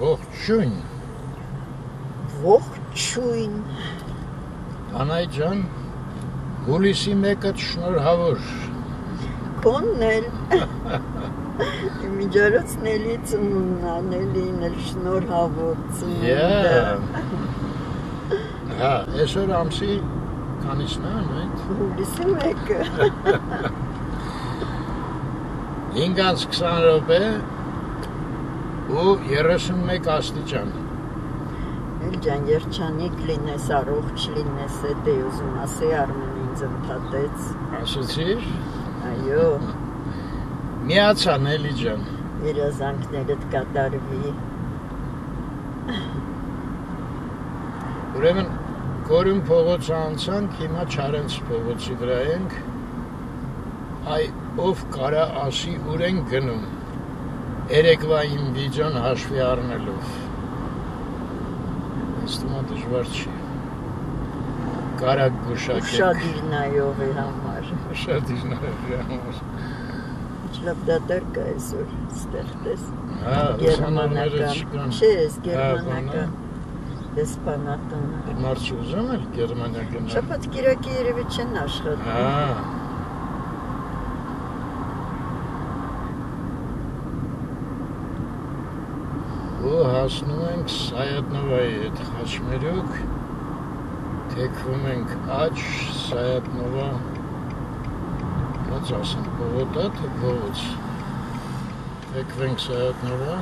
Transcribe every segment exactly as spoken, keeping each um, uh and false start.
Vohçun. Vohçun. Անայջան հուլիսի մեկը շնորհավոր Քոնն էլ միջոցների ծնունդն էլ շնորհավոր ծնունդը Հա այսօր ամսի քանիսն է մենք հուլիսի մեկը հինգ հազար ու քսան րոպե ու երեսուն մեկ աստիճան Can yerçanik lines aroğç lines ediyoruz nasıl armenincem tatets? Asılsız? Ayo. Ne açan elican? Biraz anknedet kadar bir. Uremen korum poğaçansan kima çarens poğaçı grayeng. Ay of kara asi uren günüm. Erekva imbican haşvi arneluf. Ստման դժվար չի, կարակ գուշակեք։ Ուշադ իրնայով էր համար։ Ուշադ իրնայով էր համար։ Չլապտատարկա այսօր ստեղտես։ Հա, ուսանարները չկան։ Չէ, ես գերմանական, ես պանատան։ Մարդ չի ուզում էլ գերմանական։ Շաբաթ կիրակի երևի չեն աշխատում։ Հա։ ու հասնում ենք Սայատնովայի հետ խաչմերուկ, թեքվում ենք աչ, Սայատնովա, ոնց ասեն, պողոտա, թե պողոց, թեքվենք Սայատնովա,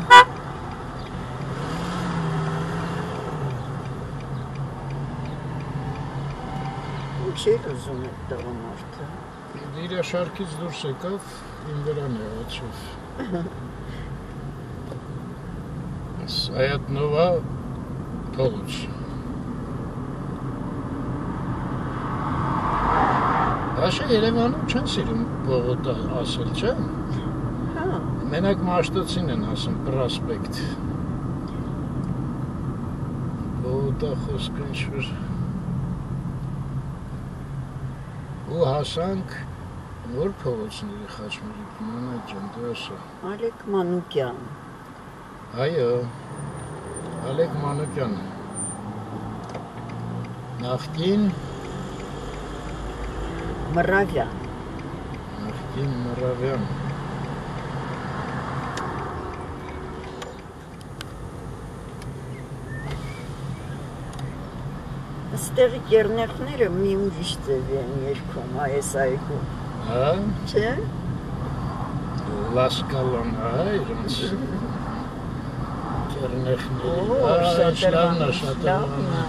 ու չեր ուզում եք տղամարդը, իր շարքից դուրս եկավ, իմ վրան եղաչով, Սայատնովա փողոց Աշե Երևանում չեն սիրում պողոտա ասել, չէ? Հա Մենակ Մաշտոցին են ասում պրոսպեկտ Պողոտա խոսքը ինչ-որ Ու հասանք որ փողոցների խաչմերուկ մանաջան դրասը Ալեք Մանուկյան Այո, Ալեք Մանուկյան, նախկին Մռավյան, նախկին Մռավյան, Աստեղի կերներները մի ուրիշ ձևի են երկում, այս այգում, չէ՞։ Լասկալան, այ, իրենց։ Կերնեխների, շատերանը, շատերանը,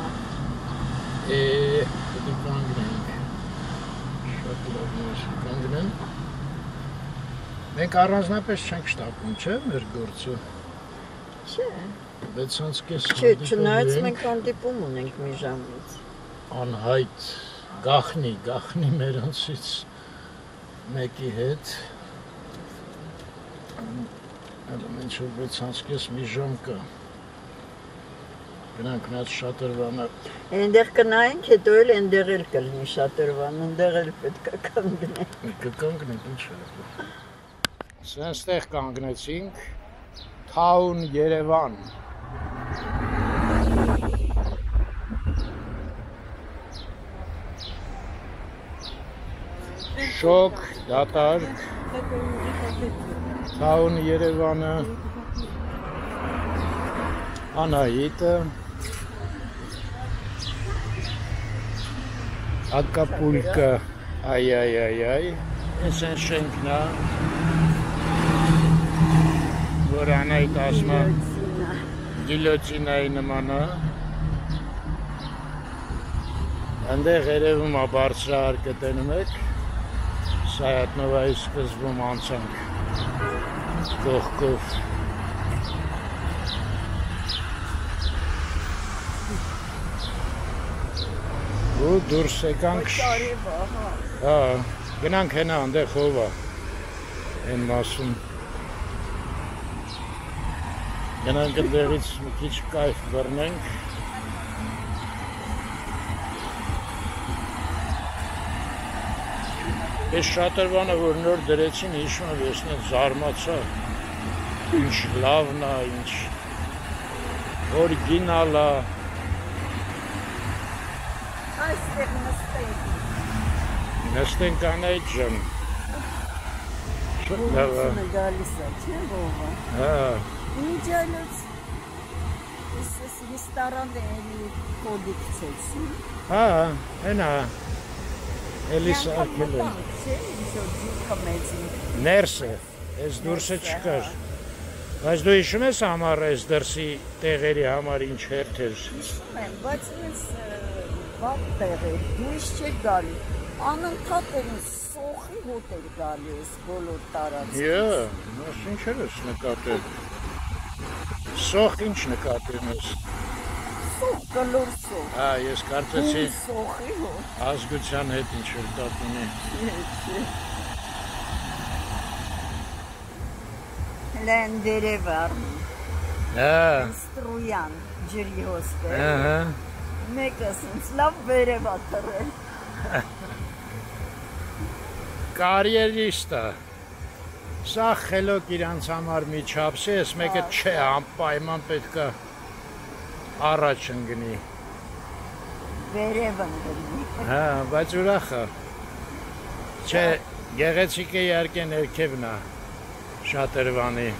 է, պետի կանգնենք, շատերանը, կանգնենք, մենք առանձնապես չենք շտապում, չէ, մեր գործը, չէ, բայց հանց կես հանդիպում ենք, չէ, չնայց մենք հանդիպում ունենք մի ժամից, անհայտ, գախնի, գախնի մեր անցից մեկի հետ, Հալում ինչ որպես հանցկես մի ժամ կա, գնանք նած շատրվանը։ Ենդեղ կնայինք, հետո էլ ենդեղ էլ կլնի շատրվան, ենդեղ էլ պետք է կանգնենք։ Կկանգնենք, ինչ շատրվան։ Սենստեղ կանգնեցինք, թաուն Երևան։ Շոք, դատարկ։ Թաուն Երևանը, Անահիտը, Ակապուլկը, այ-այ-այ-այ, ես են շենքնա, որ անայիտ ասմա գիլոցինայի նմանա, ընդեղ երևում ապարցրահարկը տենում եք, Սայատնովայի սկզբում անցանք։ Կողքով ու դուրս եկանք գնանք հենա անդեղ հովա են մասում գնանք դեղից մի քիչ կայֆ բռնենք Ես շատրվանը, որ նոր դրեցին, հիշում եմ, ես նենց զարմացա, ինչ լավն է, ինչ orijinala. Ne stinka nećem. Šutnjava. Restoranda eli kodik çeksin. Ha, ena. Elisa akıllı. Nerse, ez durse çıkar. Բայց դու հիշում ես համար այս դրսի տեղերի համար ինչ հերթ էր։ Հիշում եմ, բայց ինձ բաց տեղեր, դուրս չէր գալի։ Անընդհատ էին սոխի հոտ էր գալիս բոլոր տարածքից։ Եա, նա ինչ էր նկատել։ Սոխ ինչ նկատում ես։ Սոխ, գլոր սոխ։ Հա, ես կարծեցի սոխի հոտ։ Ազգության հետ ինչ էր դատունի։ Չէ։ Lendere var mı? Haa. Struyan, ciriyoz böyle. Ne kasın, laf böyle batarı. Kariyerista. Sağ xelok iranç hamar miçapsi, es meke çe, ampayman petka araçın gini. Verevan gini. Haa, bacuraxa. Çe, geğecike yerken erkevna. Şatervani.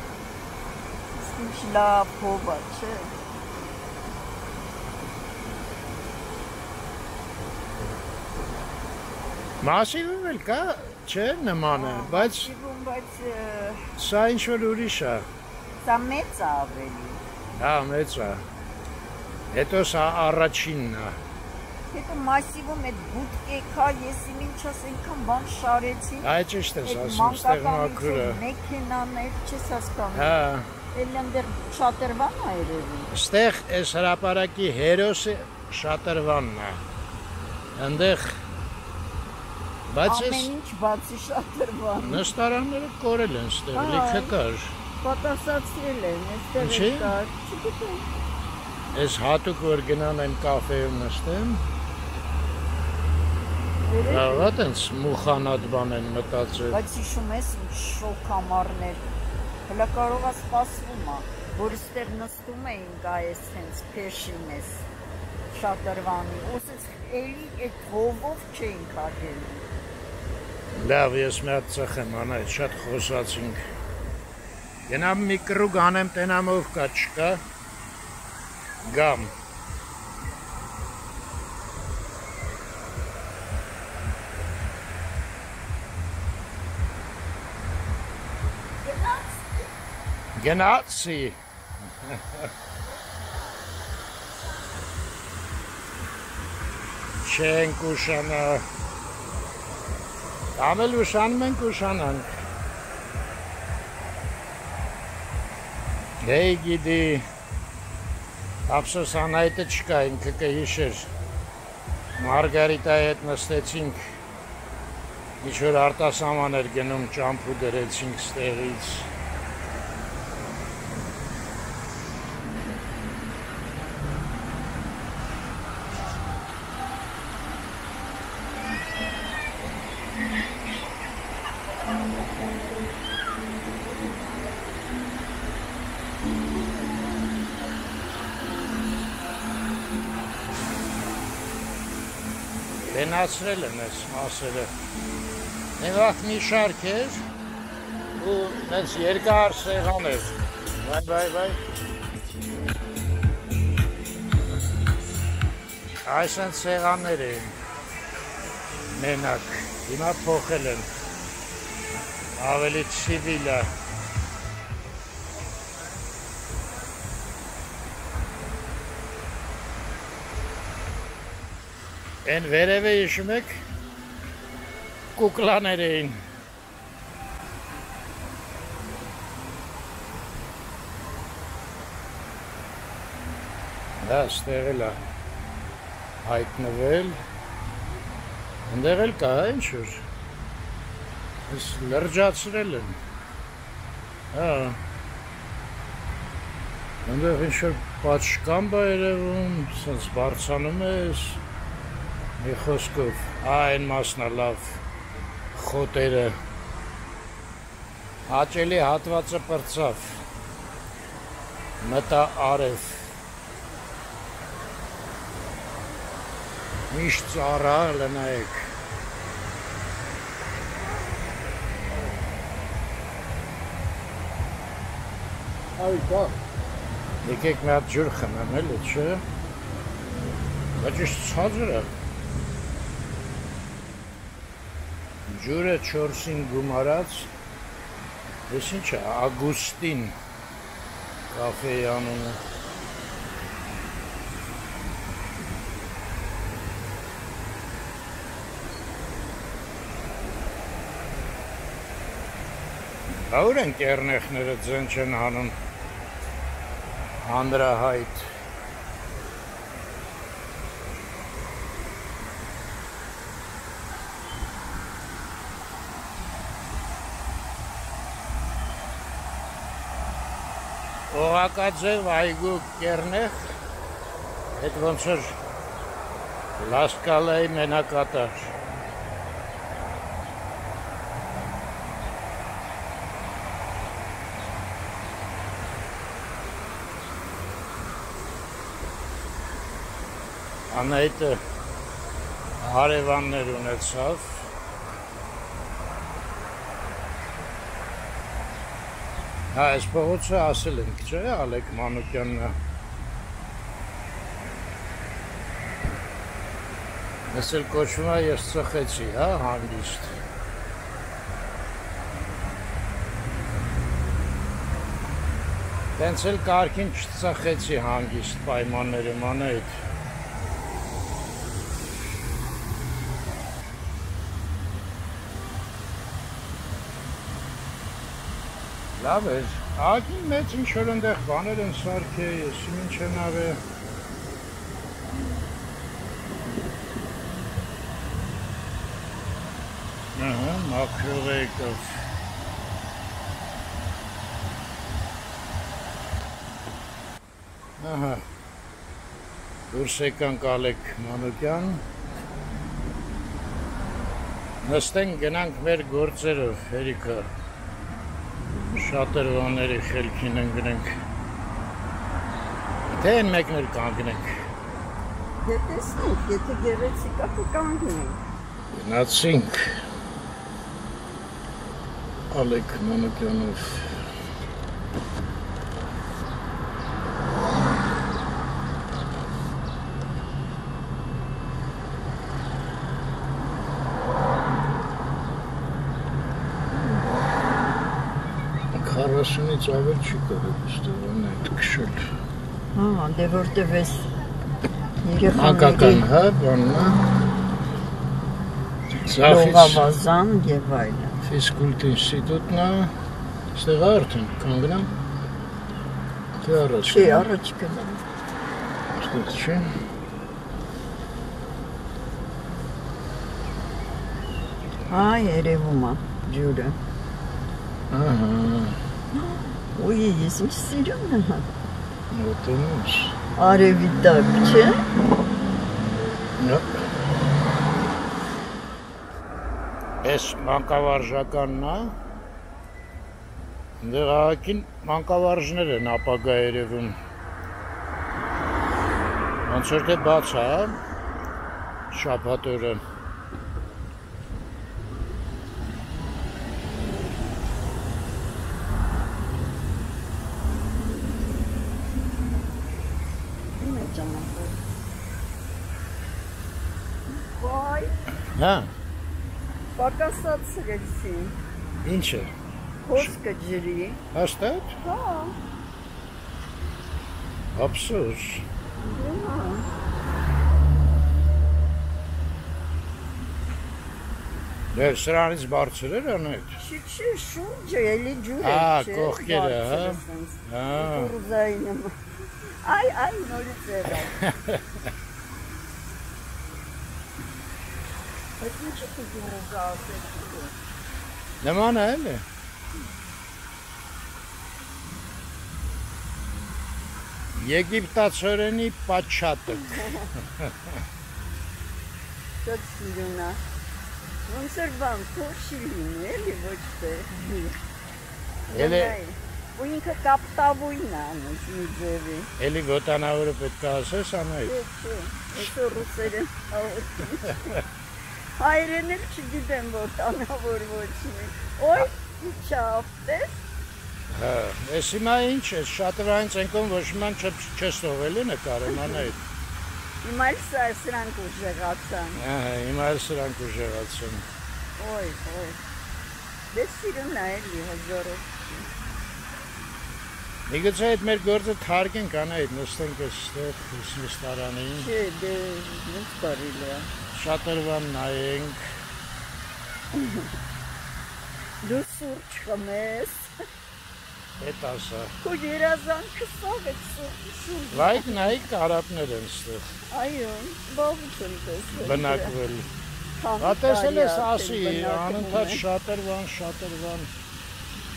Şla pobaçe. Masivi velka, çe ne mane, baç. Sa inşol urişa. Sa metsa veli. Ha metsa. Eto sa araçinna. Հետո մասիվում այդ բուտկեքա, ես ինչս այնքան բան շարեցի։ Այդ ճիշտ ես ասում, ստեղ մաքրը։ Մեքենաներ, չես հասկանում։ Հա։ Էլանդեր շատրվանն է երևի։ Ստեղ այս հրապարակի հերոսը շատրվանն է։ Այնտեղ բաց է։ Ամեն ինչ բացի շատրվանն։ Նստարանները կորել են ստեղ, լիքը կար։ Պատասխանեցրել են, այստեղ կար։ Չգիտեմ։ Այս հատուկ որ գնան այն կաֆեում նստեմ։ Հատ ենց մուխանատ բան են մտածել։ Բայց հիշում ես ինչ շոկ համարներ։ Հլա կարողա սպասվում ա, որ ստեղ նստում էինք այս հենց փեշին ես շատրվանի։ Ոսից էլի այդ հովով չենք արգելի։ Լավ, ես միատ ծխեմ անա, այդ շատ խոսացինք։ Գնամ մի կրուգ անեմ տենամով կա չկա։ Gam. Genazzi. Չեն կուշանա։ Ամել ուշանում են կուշանանք։ Դե գիտի։ Ապսոս անայտը չկա, ինքը կհիշեր, Մարգարիտայի հետ նստեցինք, ինչ-որ արտասաման էր գնում, ճամփու դրեցինք ստեղից։ Asrel enes, asrel. Ne vakit mi şarkır? Bu nesi yerkar sehanır. Vay vay vay. Ayşen sehanırın. Menak. Dima pokelin. Avelit sivila. Են վերև է իշում եք կուկլաներ էին։ Դա ստեղել է հայտնվել, ընդեղ էլ կա ինչ-որ, ես լրջացրել են, ընդեղ ինչ-որ պատշկամբա երևում, սենց բարցանում ես, մի խոսքով, այն մասնալավ խոտերը, հաճելի հատվածը պրծավ, մտա արև, Միշտ առա լնայեք Այ բա Եկեք մի հատ ջուր խմեմ էլի չէ Բայց ի՞նչ ցածր է Ջուրը չորսին գումարած Ես ինչ է Ագուստին կաֆեի անունը Ո՞ր են կերնեխները ձեն չեն հանում հանրահայտ Օղակաձև այգու կերնեխ այդ ոնց որ լասկալայի մենակատար Անայտը հարևաններ ունեցավ Հա այս փողոցը ասել ենք չէ Ալեք Մանուկյանն է Այսօր կոչվում է ես ծխեցի հա հանգիստ Տենց էլ կարգին չծխեցի հանգիստ պայմաններում անայտ Լավ էր, ակին մեծ ինչ-որ ընդեղ բաներ են սարքե, ես ինչ են ավ է Ահա, մաքրող եկով Ահա, դուրս եկանք Ալեք Մանուկյան Նստենք գնանք մեր գործերով, հերիքը Շատրվանների խելքին ընգնենք Թե են մեկներ կանգնենք Ետեսնենք, եթե գերեցիկ ապի կանգնենք Գնացինք Ալեք Մանուկյանով Հարասունից ավել չի կարել ուստեղան այդ կշել Հա, դե որտև ես Մանկական հա, բաննա Լողավազան և այլը Ֆիզկուլտ ինստիտուտնա Ստեղա արդեն, կանգնամ Թե առաջ կնամ Չէ, առաջ կնամ Ստեղ չէ Հա, երևում է, ջուրը Ահա Oy, yesin çiziliyor mu? Oturmuş. Arevida bir şey. Yok. Es mankavarjakanna. Դեղակին mankavarjner են ապագա երևում. Ոնց որ թե բաց է, շաբաթօրը Հա Պակասած սրեցի Ինչ է Խոսկը ջրի Հաստատ Հա Ափսոս Հա Եվ սրանից բարձր էր անհետ Չի չի շուրջը էլի ջուր է Հա կողքերը հա Հա Կուրզային Այ այ նորից էր Ne mana öyle? Եգիպտացորենի պատշատը Շատ սիրուն է Ոնց էր բան փոշի լինի էլի ոչ թե Էլի Ինքը կապտավույն է անում ձևի։ Էլի գոտանավորը պետք է ասես անայի։ Չէ, այսօր ռուսերեն ասում։ Հայերեն էլ չգիտեմ գոտանավոր ոչինչ։ Ոյ, չափտես։ Հա, ես հիմա ինչ է, շատրվանից ենքոն ոչ ման չես ողելի նկարեման այդ։ Հիմա էլ սրանք ուժեղացան։ Ահա, հիմա էլ սրանք ուժեղացան։ Ոյ, ոյ։ Դես սիրուն է էլի հզորը։ Միգուցե այդ մեր գործը թարգենք անայդ, նստենք ես ստեղ հուսմստարանին։ Չէ, դե ինչ կարիլ է։ Շատրվան նայենք։ Դու սուրջ խմես։ Հետ ասա։ Քո երազանքը սող է սուրջ։ Լայք նայք կարապներ են ստեղ։ Այո, բողջ են տեսել։ Բնակվել։ Հատեսել ես ասի, անընդհատ շատրվան, շատրվան։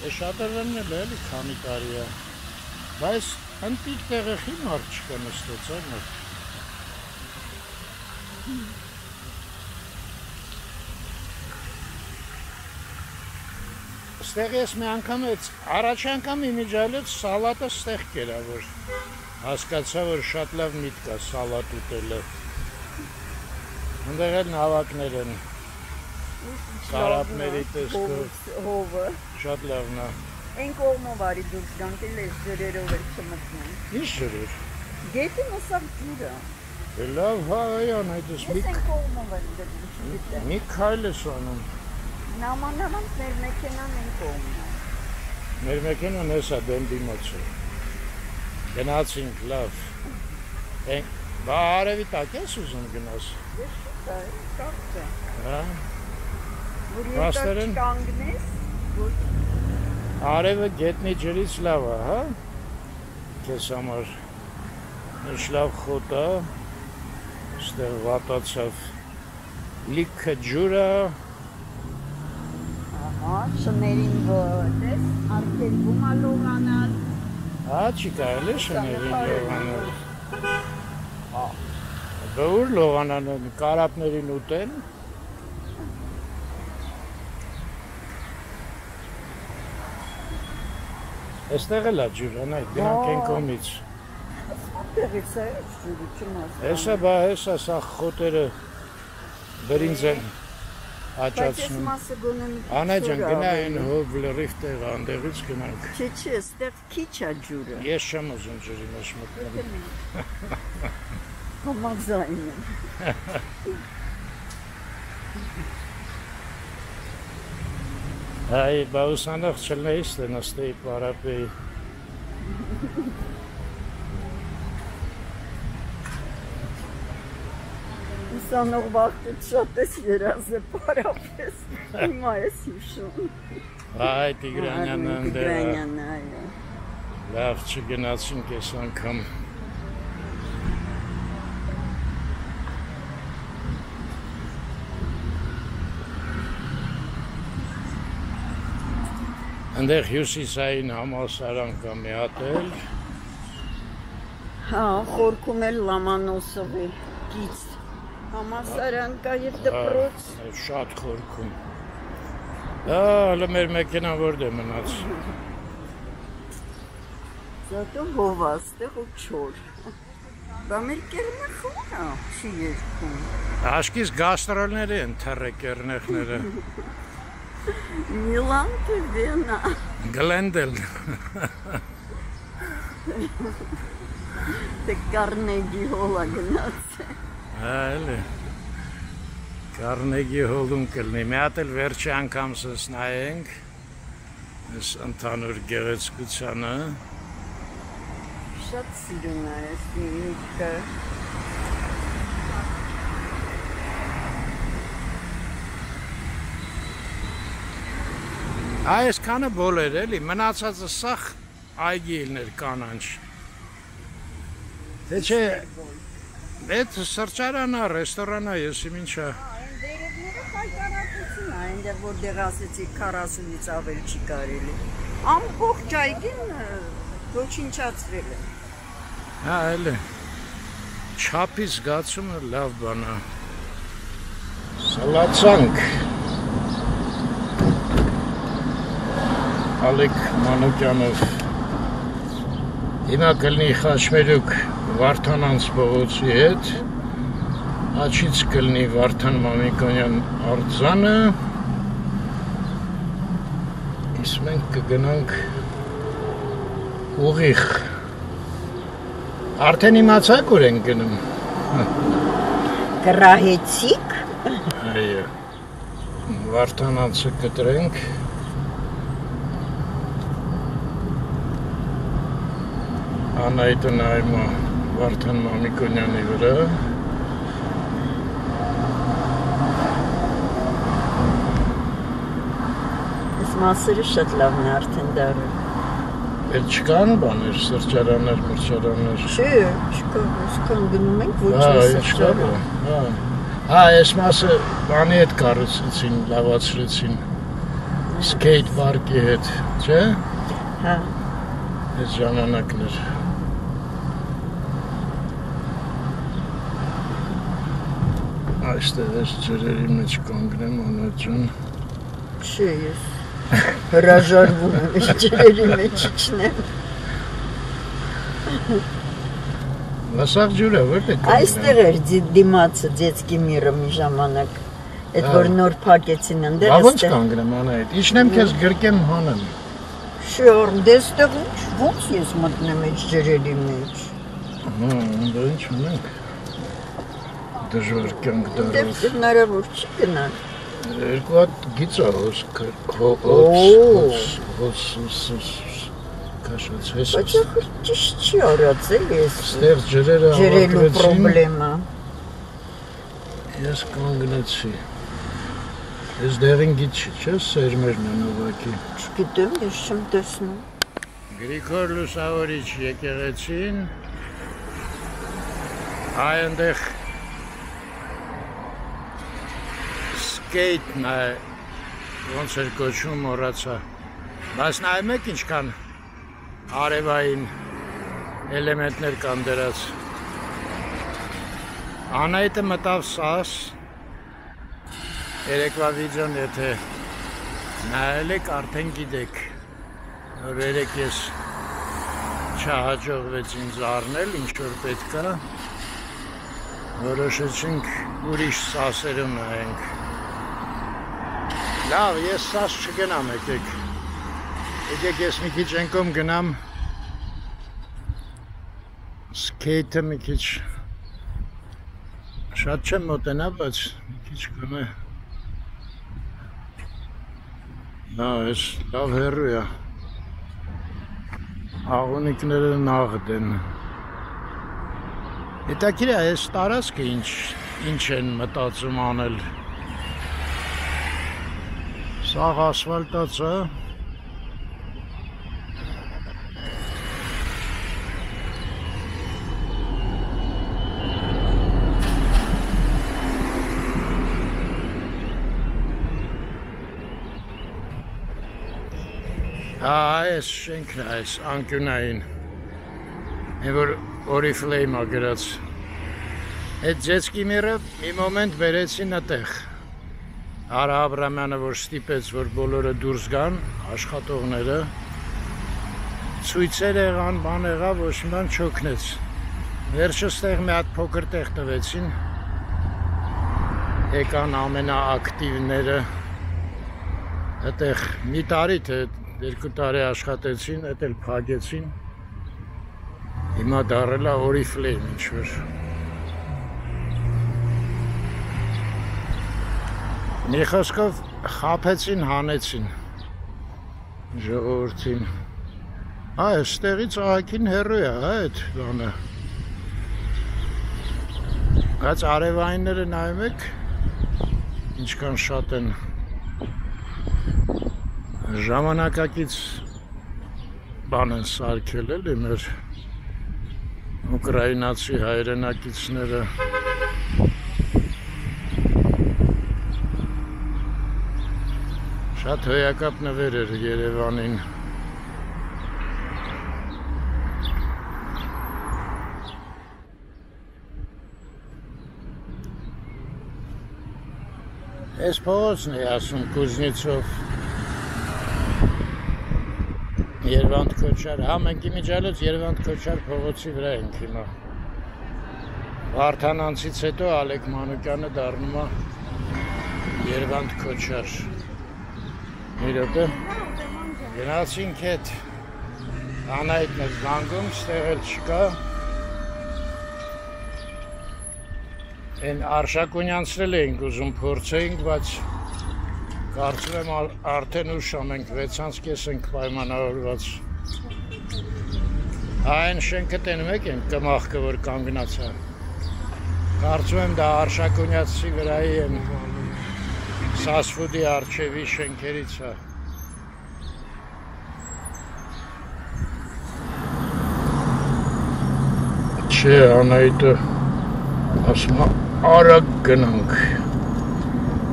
Է շատրվան էլ էլի քանի տարի է։ Բայց հնդիկ տեղեխի մարդ չկա նստոց էր մոտ։ Ստեղ ես մի անգամ էց, առաջ անգամ իմիջայլեց սալատը ստեղ կերա, որ հասկացա, որ շատ լավ միտկա սալատ ուտելը։ Հնդեղ էլ նավակներ են, կարապների տեսքով, շատ լավնա։ Այն կողմը վարի դուրս գանքել ես ջրերով էլ չմտնում։ Ինչ ջրեր։ Գետի մսավ ջուրը։ Է լավ, հա, այան այդս մի… Ես այն կողմը վարի դրում չգիտեմ։ Մի քայլ ես անում։ Նամանանանց մեր մեքենան այն կողմն է։ Մեր մեքենան ես է դենդի մոծը։ Գնացինք, լավ։ Բա արևի տակ ես ուզում գնաս։ Ես շուտ է, կարծ է։ Հա։ Որ երկար չկանգնես, որ… Արևը գետնի ջրից լավ է, հա, կես համար ինչ լավ խոտ է, ստեղ վատացավ լիքը ջուրը։ Ահա, շներին ոտես, արգերգում է լողանալ։ Հա, չի կարել է շներին լողանալ։ Բա ուր լողանան են, կարապներին ուտեն։ Եստեղ էլ աջուրան այդ, դրանք են կոմից։ Ստեղից է աջուրի, չմ ասկան։ Հեսա բա հեսա սախ խոտերը բրինձ են աճացնում։ Բայց ես մասը գոնում ծուր ավ։ Անաջան գնա են հով լրիվ տեղ անդեղից գնանք։ Չէ չէ, ստեղ կիչ աջուրը։ Ես չեմ ուզում ջուրի մեջ մտնում։ Համազայն եմ։ Այ, բա ուսանող չլնեի ստեն, աստեի պարապեի։ Ուսանող վաղտուտ շատ ես երազ է պարապես, հիմա ես հիշում։ Այ, Տիգրանյան անդերա, լավ չգնացինք ես անգամ։ Հնդեղ հյուսիսային համասարան կամ է ատել։ Հա, խորքում էլ լամանոսովի գից համասարան կա և դպրոց։ Շատ խորքում։ Հա, հլը մեր մեկենան որդ է մնաց։ Սատո հովաստեղ ու չոր։ Բա մեր կերնը խորա չի երկում։ Հաշկիս գաստրոլները են թրը կերնեխները։ Միլան թե վենա։ Գլենդել։ Թե կարնեգի հոլա գնաց է։ Այլ է, կարնեգի հոլում կլնի, միատ էլ վերջի անգամ սս նայենք, ես ընդանուր գեղեցկությանը։ Շատ սիրուն է ես մինիքը։ Այս կանը բոլ էր էլի, մնացածը սախ այգի իլներ կանանչ։ Թե չէ, էտ սրճարանա, ռեստորանա, ես իմ ինչա։ Այն դերևները խայտարակություն այն դեղ, որ դեղ ասեցիք քառասունից ավել չի կարել է։ Ամբող ճայգին ոչ ինչացրել է։ Հա, էլ է, չապի զգացումը լավ բանա։ Սալացանք։ Alek Manukian Հիմնականի խաչմերուկ Վարդանանց փողոցի հետ աչից կլնի Վարդան Մամիկոնյան արձանը, իսկ մենք կգնանք ուղիղ. Արդեն իմացաք ուր ենք գնում։ Գրահեցիք։ Այո։ Վարդանանցը կտրենք։ Անայտը նայում է Վարդան Մամիկոնյանի վրա. Այս մասերը շատ լավն է արդեն դարում։ Էլ չկան բաներ, սրճարաններ, մրճարաններ։ Չէ, չկա, այսքան գնում ենք ոչ մի սրճարան։ Հա, այս մասը բանի հետ կառուցեցին, լավացրեցին։ Սկեյթ պարկի հետ, չէ՞։ Հա։ Այս ժամանակներ։ İşte esçeleri mi çıkangnem anacığım? Şeyiz. Rajar bunun esçeleri mi çıknem? Nasıl cüre var da? Aysterer dimatsı детский миром ժամանակ. Այդ որ նոր փակեցին ընդեր էստեղ։ Ո՞նց կանգնեմ անայդ։ Իջնեմ քեզ գրկեմ հանեմ։ Շուր դեստեղ ո՞նց ես մտնեմ esçeleri մեջ։ Հա, դա ինչ ունենք։ Դժվար կյանք դարով։ Դե հնարավոր չի գնալ։ Երկու հատ գիծ է հոս հոս հոս քաշած հես։ Բայց ճիշտ չի արած էլ էս։ Ստեղ ջրերը ջրելու խնդրեմա։ Ես կանգնեցի։ Ես դերին գիծ չի, չէ՞, սերմերն են ուղակի։ Չգիտեմ, ես չեմ տեսնում։ Գրիգոր Լուսավորիչ եկեղեցին։ Այնտեղ Skate ne, konser koçum orası. Basnayım ki inşkan, arabayın elementler kandıras. Anayte metav sas, elekva vizyon ete. Ne elek arten gidek, elek yes. Çahacık ve cinzarnel inşur petka. Orasıçın uriş sasırın ayık. Լավ, ես սաս չգնամ եկեք, եկեք ես մի քիչ ենքում գնամ, սկեյթը մի քիչ, շատ չեմ մոտենա, բայց մի քիչ գնե, նա ես լավ հեռու է, աղունիկները նաղդ են, հետաքրքիր է այս տարածքը ինչ, ինչ են մտածում անել, Sağ asfalt atsa Haa es şenkne es ankünayin Evor orifleyim agırats Et zetski mirab mi moment beretsin ateg Արա Աբրամյանը որ ստիպեց որ բոլորը դուրս գան աշխատողները ցույցեր եղան բան եղա ոչ մի բան չօգնեց վերջը ստեղ մի հատ փոքր տեղ տվեցին եկան ամենաակտիվները այդտեղ մի տարի թե երկու տարի աշխատեցին այդ էլ փակեցին հիմա դարել է օրիֆլեյմ ինչ որ Մի խոսքով խաբեցին, հանեցին ժողովրդին։ Այ այստեղից ահագին հեռու է, այդ բանը։ Բայց արևայինները նայում եք, ինչքան շատ են։ Ժամանակակից բան են սարքել էլի մեր ուկրաինացի հայրենակիցները։ Շատ հոյակապնվեր էր Երևանին։ Ես փողոցն էի ասում Կուզնիցով։ Երևան Քոչար, հա մենք իմիջալից Երևան Քոչար փողոցի վրա ենք հիմա։ Վարդանանցից հետո Ալեք Մանուկյանը դառնում է Երևան Քոչար։ Իրոք է։ Գնացինք այդ անայտն է զանգում, ստեղ էլ չկա։ Այն Արշակունյանցրել էինք ուզում փորձեինք, բայց Artık ben arten uşağımın ve sans kesin kayman ağırladı. Aynı şenket denemek için kamak kıvır kombinasyon. Artık ben de arşa kunyatsi vereyim. Sasfudi arçevi şenkeritsa. Çe anaydı asma arak gınank.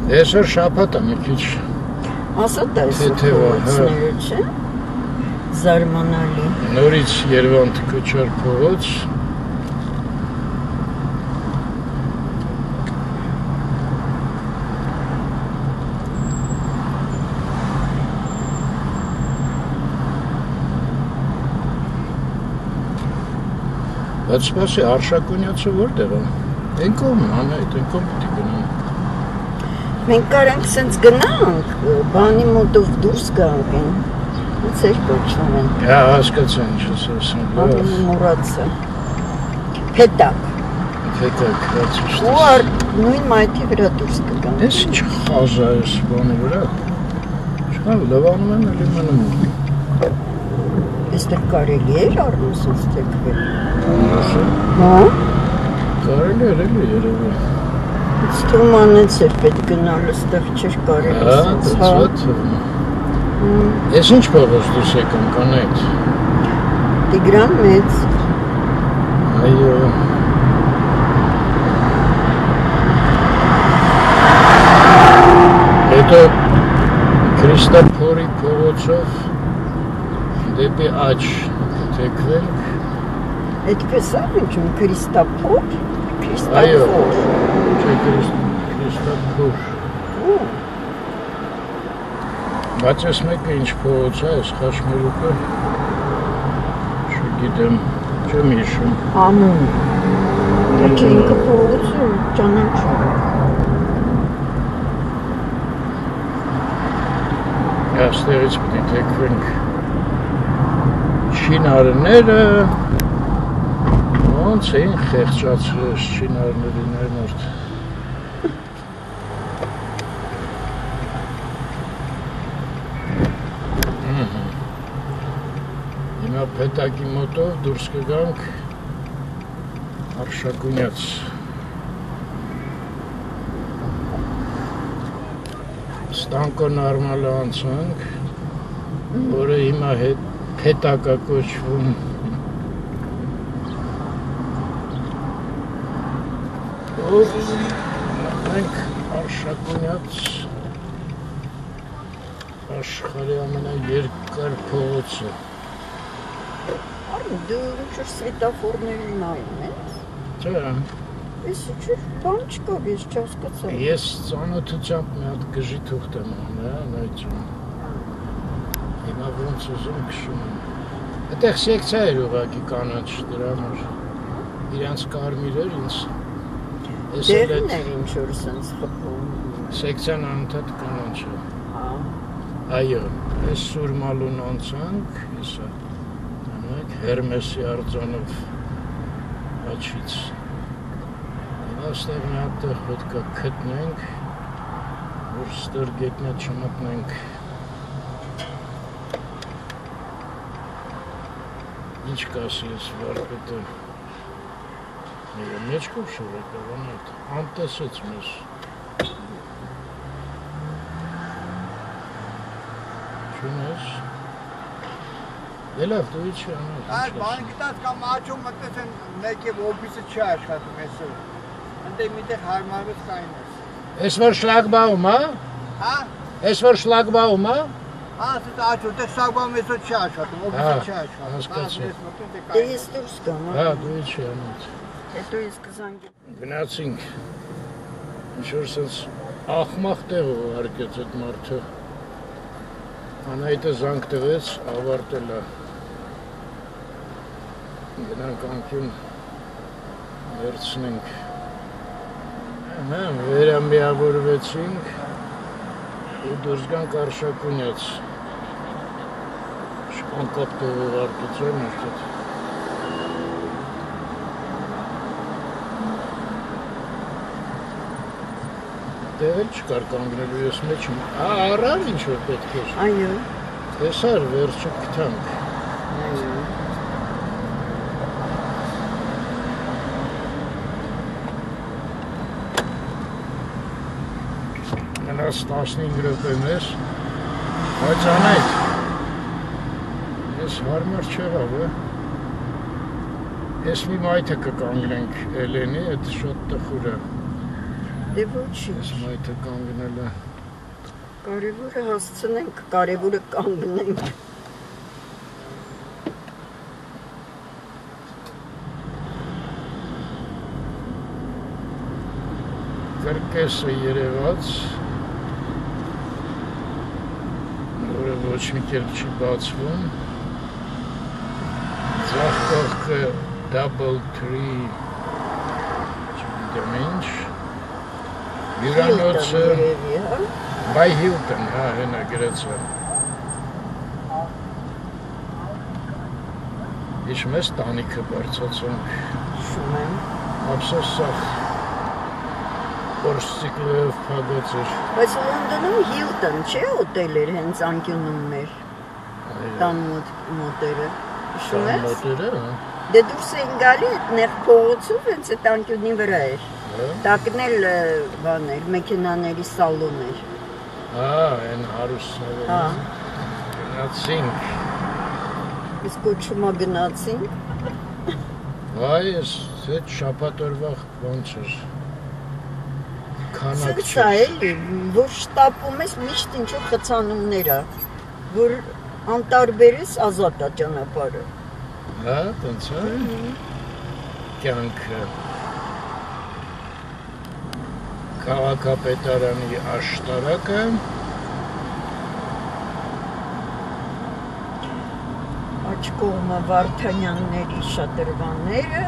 Eser şapat mı hiç? Asıl da eser. Zarmanali. Nuriç Yerevan Kochar Pogoc. Açması Arşakunyatsı var değil mi? Enkom anaydı, enkom bitti. Մենք կարանք սենց գնանք, բանի մոտով դուրս գանք են, ոնց էր կոչվում են։ Հա, հասկացա ինչ ես ասում, լավ։ Բանի մուրացը։ Փետակ։ Փետակ, հաճիշտ։ Որ նույն մայթի վրա դուրս գանք։ Էս ինչ խազա էս բանի վրա։ Չկա, լավանում են, էլի մնում։ Էստեղ կարելի էր առնուսից թեքվել։ Հա։ Կարելի էր, էլի Երևան։ Ստումանից էր պետք գնալ, ստեղ չեր կարելի սենց, հա։ Ես ինչ փողոց դուս եկում կանայց։ Տիգրան մեծ։ Այո։ Հետո Քրիստափորի փողոցով դեպի աջ թեքվենք։ Այդպես է ինչ Քրիստափոր։ Քրիստափոր։ Քրիստափոր։ Բայց ես մեկը ինչ փողոց է, այս Խաշմերուկը։ Չգիտեմ, չեմ հիշում։ Անուն։ Դե ինքը փողոց է, ճանաչում։ Այստեղից պետք է թեքվենք շինարները։ Ոնց էին խեղճացրել շինարներին այն արդ։ Պետակի մոտով դուրս կգանք Արշակունյաց։ Ստանկո նորմալ անցանք, որը հիմա Պետակ է կոչվում։ Մենք Արշակունյաց աշխարհի ամենաերկար փողոցը։ Դուր սվետաֆորներին նայում ես։ Չէ։ Ես ինչ բան չկա, ես չհասկացա։ Ես ծանոթությամբ մի հատ գժի թուղթ եմ անել, այդում։ Հիմա ոնց ուզում քշում եմ։ Այդտեղ սեկցիա էր ուղղակի կանաչ դրա համար։ Իրանց կարմիրեր ինձ։ Ես էլ այդ ինչ որ սենց խփում։ Սեկցիան անընդհատ կանաչ է։ Հա։ Այո, ես Սուրմալուն անցանք, հեսա։ Hermesi Arzanov açıç. Aslında hatta hodka ketnenk, urstur getne çamatnenk. Hiç kasıyız var bete. Ne meçkum şurada vanet. Antes etmez. Şunuz. Elaf da hiç anlamadım. Hayır, banktas kamaçım mesela ne ki ofisi çalışıyor mesela. Ande mide harmanız kaynıyor. Es var şlagbaum ha? Ha? Es var şlagbaum ha? Ha, siz açıyorsunuz şlagbaum mesela çalışıyor, ofisi çalışıyor. Nasıl? Deyiz Türkçe mi? Ha, Türkçe anlat. Deyiz Kazangi. Günahsın. Şursuz ahmak dev hareket etmekte. Անհայտը զանգ տվեց, ավարտել է գնանք անկյուն վերցնենք, վերամիավորվեցինք ու դուրս գանք Արշակունյաց, Շպանկապ տվող արտության միշտ Devel çıkar kangreliyosuna için. Aa, arar mı hiç öpet kesin? Hayır. Esar ver çık kitank. Hayır. Ben aslasını İngilizlemez. Hacı anayt. Es harmar çevabı. Es mi maytakı kangrenk eleni et şotta hura. Ես մայթը կանգնել է։ Կարևորը հասցնենք, կարևորը կանգնենք։ Կրկեսը երևաց, որը ոչ մի կերպ չի բացվում։ Ձախ կողքը double three չգիտեմ ինչ։ Հյուրանոցը բայ հիլտն, հա, հենա գրեցը։ Իշ մեզ տանիքը բարձացանք։ Շում եմ։ Ապսոս սախ, որս ծիկլեվ պագոց էր։ Բայց Լոնդնում հիլտն չէ ոտել էր հենց անկյունում մեր, տան մոտերը։ Շում ես։ Տան մոտերը, հա։ Դե դուրս էին գալի էտ նեղ փողոցում հենց էտ անկյունի վրա էր։ Տակնել բան էր, մեկենաների սալոն էր։ Հա, են հարուս սալոն էր։ Գնացինք։ Ես կոչումա գնացինք։ Հայ, ես հետ շապատորվախ բանց էր։ Քանակ չեր։ Սա էլի, որ շտապում ես միշտ ինչով խծանումները, որ անտարբեր ես ազատ աճանապարը։ Հա, տանցա է, կյանքը, կաղաքապետարանի աշտարակը, աչկողմը Վարդանյանների շատրվանները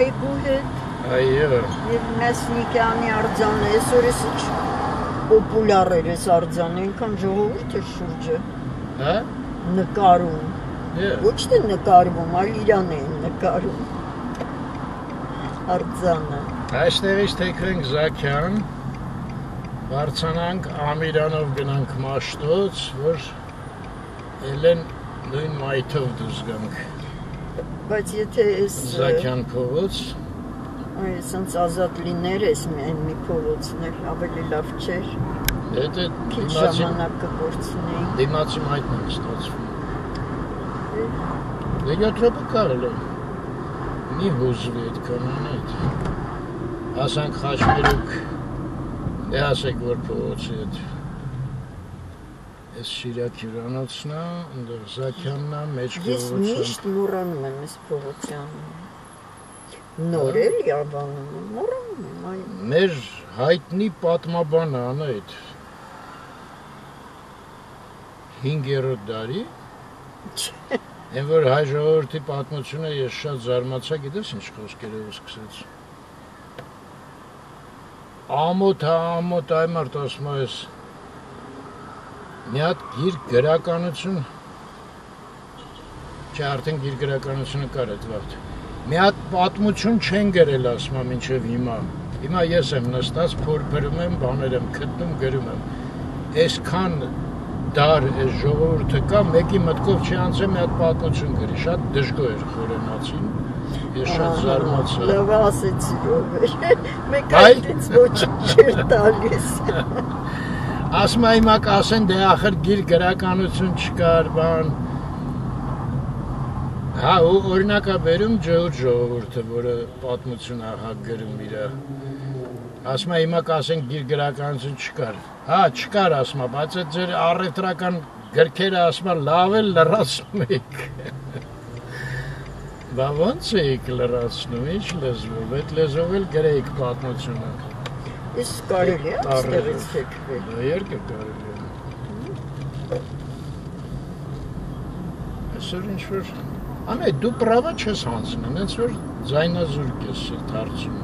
այգու հետ և Մեսնիկյանի արձանը, ես որ ես ինչ պոպուլար էր ես արձանը, ենքան ժողորդ էր շուրջը նկարում։ Ոչ թե նկարվում, այլ իրան էին նկարում, արձանը։ Այստեղից թեքվենք Զաքյան, վարձանանք Ամիրանով գնանք Մաշտոց, որ Էլեն նույն մայթով դուզ գանք։ Բայց եթե ես… Զաքյան փողոց։ Այս ընց ազատ լիներ ես միայն մի փողոցներ, ավելի լավ չեր։ Եթե… Քիչ ժամանակը գործնեին։ Դիմացի մայթն են ստացվում։ Դեգյոտրոպը կարել է, մի հուզվի էդ կանանետ, ասանք խաշվերուկ, դե ասեք, որ պողոցի էդ, ես շիրակ հյուրանոցնա, ունդեղ Զաքյաննա, մեջ պողոցան։ Ես միշտ մորանում եմ ես պողոցյաննա, նոր էլի ավանում եմ, մորանում եմ այն։ Մեր հայտնի պատմաբանը անայդ, հինգերոտ դարի, Են որ հայ ժողորդի պատմությունը ես շատ զարմացա, գիտես ինչ խոսկերով սկսեց։ Ամոտ, ամոտ, այմարդ ասմա ես, միատ գիր գրականություն, չէ արդեն գիր գրականությունը կար էդ վաղթ, միատ պատմություն չեն գրել ասմա մինչև հիմա, հիմա ես եմ նստած, փորփրում եմ, բաներ եմ, կտնում, գրում եմ, ես կան դար ես ժողորդը կա, մեկի մտքով չի անձ է մի հատ պատմություն գրի, շատ դժգո էր խորենացին, ես շատ զարմացա։ Լավ ասեցի ով էր, մեկ այդից ոչ չեր տալիս։ Ասմա իմա կասեն, դե ախր գիր գրականություն չկար, բան։ Հա, ու օրինակա բերում ջհուր ժողորդը, որը պատմություն ախակ գրում իրա։ Ասմա իմա կասեն գիր գրականություն չկար, հա չկար ասմա, բայց այդ ձեր առևտրական գրքերը ասմա լավ էլ լրացում եք, բա ոնց էիք լրացնում, ինչ լեզվով, այդ լեզով էլ գրեիք պատմությունը։ Իս կարելի է, ստեղից թեքվել։ Երկը կարելի է։ այսօր ինչ որ ամե դու պրավա չես հանցնում, այնց որ զայնազուրկ ես դարձում։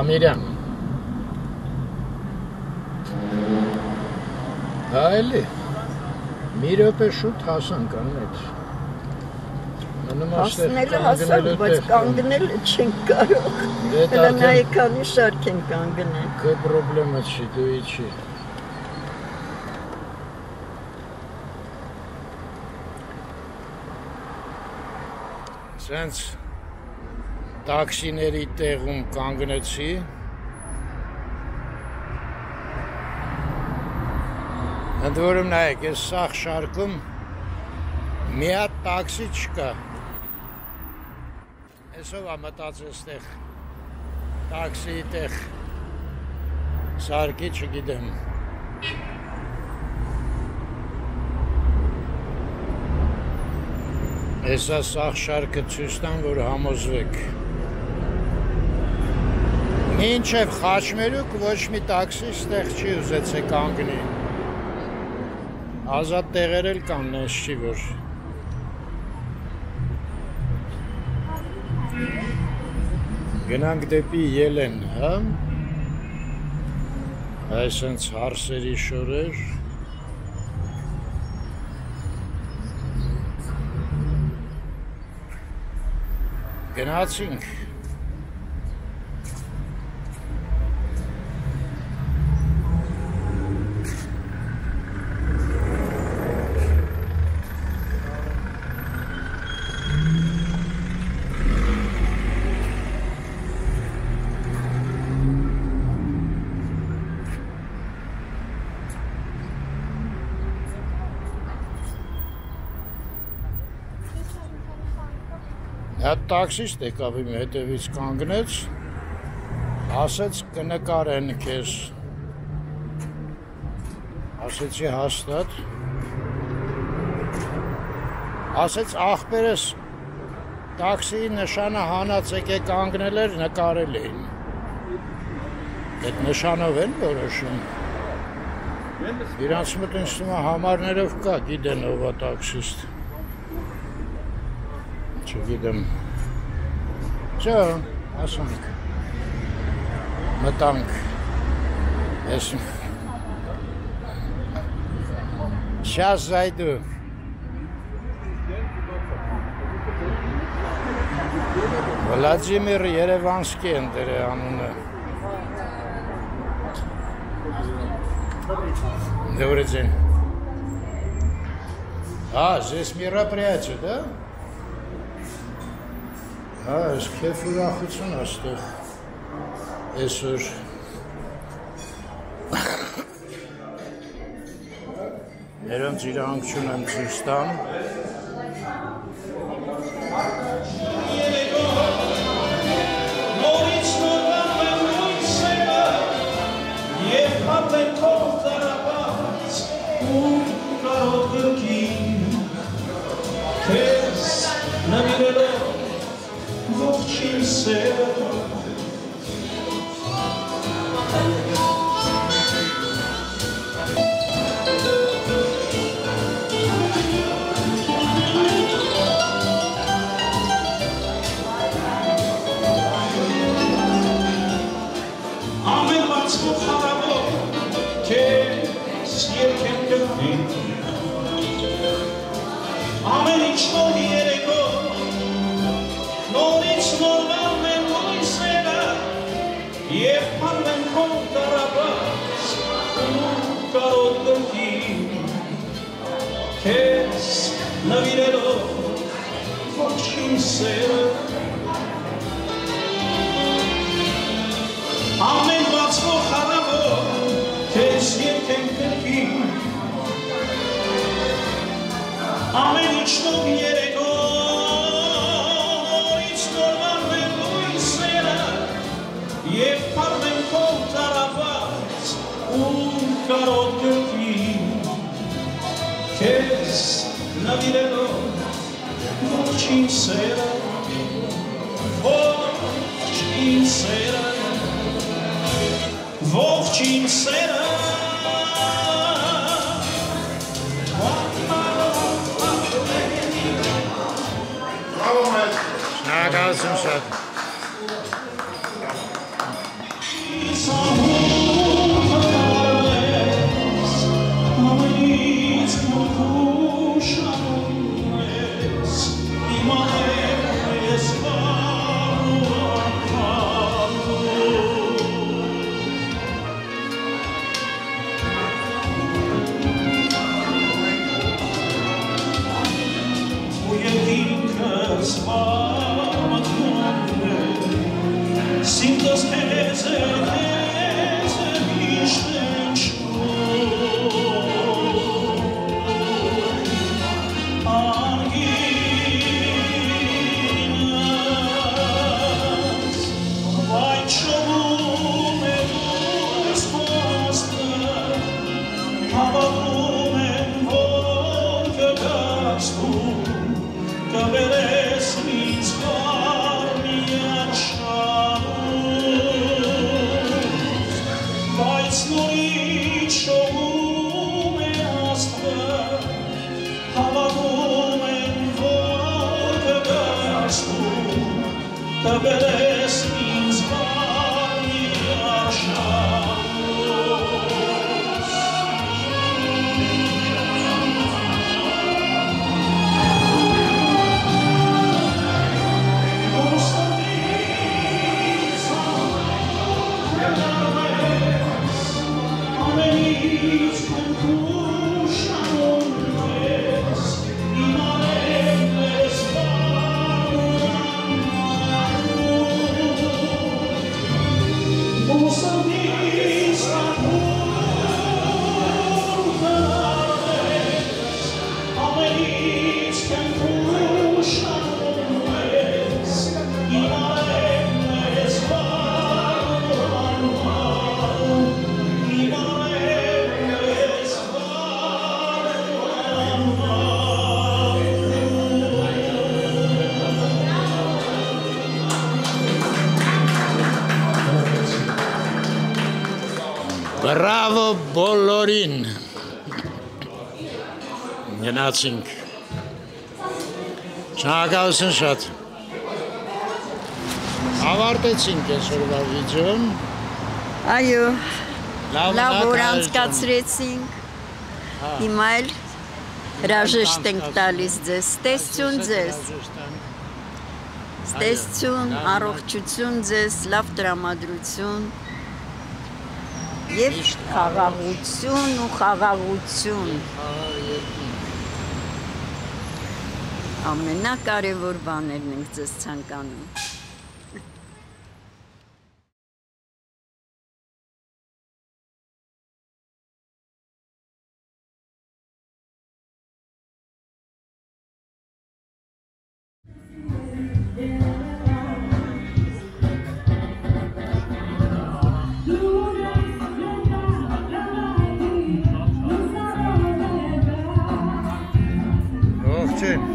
Ամերիան։ Այլի։ Մի րոպե շուտ հասանք անդ։ Հասնելը հասանք, բայց կանգնել չենք կարող։ Հələ նայեկանի շարք ենք կանգնել։ Քո պրոբլեմը չի, դու իչի։ Սենց տաքսիների տեղում կանգնեցի, ընդ որում նայեք, ես սաղ շարքում մի հատ տաքսի չկա, այսով ամտացես տեղ, տաքսի տեղ, սարկի չգիտեմ, Եսա սաղ շարկը ծուստան, որ համոզվեք։ Մինչև խաչմերուկ ոչ մի տաքսի ստեղ չի ուզեցեք անգնի։ Ազատ տեղեր էլ կան, նենց չի որ։ Գնանք դեպի Ելեն, հա։ Այսենց հարսերի շորեր։ Գնացինք, Հատ տաքսիստ եկավ իմ հետևից կանգնեց, ասեց կնկարեն քեզ, ասեցի հաստատ, ասեց ախպերս տաքսիի նշանը հանած եկեք կանգնել էր, նկարել էին, այդ նշանով են որոշում, իրանց մոտ ինձ համարներով կա, գիտեն ով է տաքսիստ Չգիտեմ, չո, ասանք, մտանք, ես շաս զայդու։ Վլադիմիր Երևանսկի են դրե անունը։ Добрый день. А, здесь мероприятие, да? Հա, ես քեֆ ուրախություն աստեղ, այսօր։ Երոնց իրանք չունեմ ծուստան։ Նորից նորվան մեն նույն սևը, Եվ հատենքով դարապահից ու կարոտ գրկին, Քեզ նմիրելով Ողջին սերը Ամեն բացվող հարավոր Քեզ երկեմ կրվին Ամեն ինչ նոր երեկով Նորից նորվան մեն նույն սերը, Եվ պարմենքով դարաբաց ու կարոտ գրգին, Քեզ նվիրելով ողջին սերը, Ամեն բացվող հարավոր, Քեզ երկենք գրգին, Ամեն իչնով երեկով, Եվ պարմենքով դարաված ու կարոտ գրգին, Քեզ նվիրելով ողջին սերը, Ողջին սերը, ողջին սերը, Na kalsın şart. Bravo Bolorin. Genacink. Չնակալություն շատ. Ավարտեցինք այսօրվա վիդեոն. Այո. Լավ օր անցկացրեցինք. Հիմա էլ հրաժեշտ ենք տալիս ձեզ, տեսություն ձեզ։ Տեսություն, առողջություն ձեզ, լավ տրամադրություն։ Եվ խաղաղություն ու խաղաղություն։ Ամենակարևոր բաներն ենք ձեզ ցանկանում։ Çin.